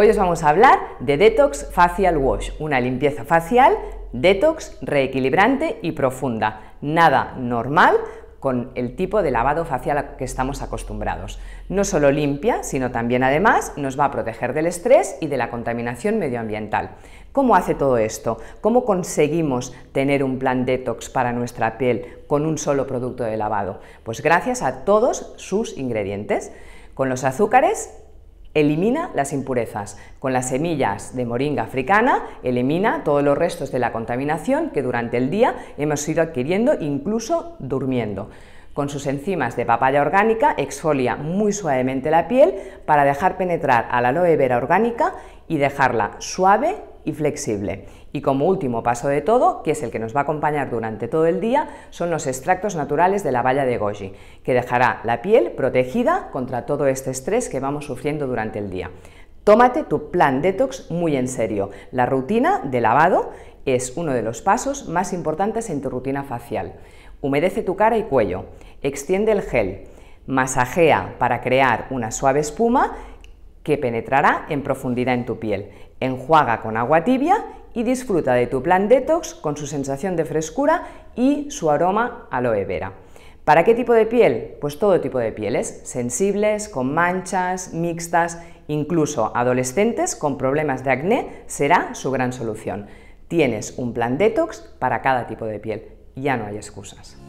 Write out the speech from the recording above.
Hoy os vamos a hablar de Detox Facial Wash, una limpieza facial, detox, reequilibrante y profunda. Nada normal con el tipo de lavado facial a que estamos acostumbrados. No solo limpia, sino también además nos va a proteger del estrés y de la contaminación medioambiental. ¿Cómo hace todo esto? ¿Cómo conseguimos tener un plan detox para nuestra piel con un solo producto de lavado? Pues gracias a todos sus ingredientes. Con los azúcares elimina las impurezas, con las semillas de moringa africana elimina todos los restos de la contaminación que durante el día hemos ido adquiriendo, incluso durmiendo. Con sus enzimas de papaya orgánica exfolia muy suavemente la piel para dejar penetrar a la aloe vera orgánica y dejarla suave y flexible. Y como último paso de todo, que es el que nos va a acompañar durante todo el día, son los extractos naturales de la baya de goji, que dejará la piel protegida contra todo este estrés que vamos sufriendo durante el día. Tómate tu plan detox muy en serio. La rutina de lavado es uno de los pasos más importantes en tu rutina facial. Humedece tu cara y cuello, extiende el gel, masajea para crear una suave espuma que penetrará en profundidad en tu piel, enjuaga con agua tibia y disfruta de tu plan detox con su sensación de frescura y su aroma aloe vera. ¿Para qué tipo de piel? Pues todo tipo de pieles, sensibles, con manchas, mixtas, incluso adolescentes con problemas de acné será su gran solución. Tienes un plan detox para cada tipo de piel, ya no hay excusas.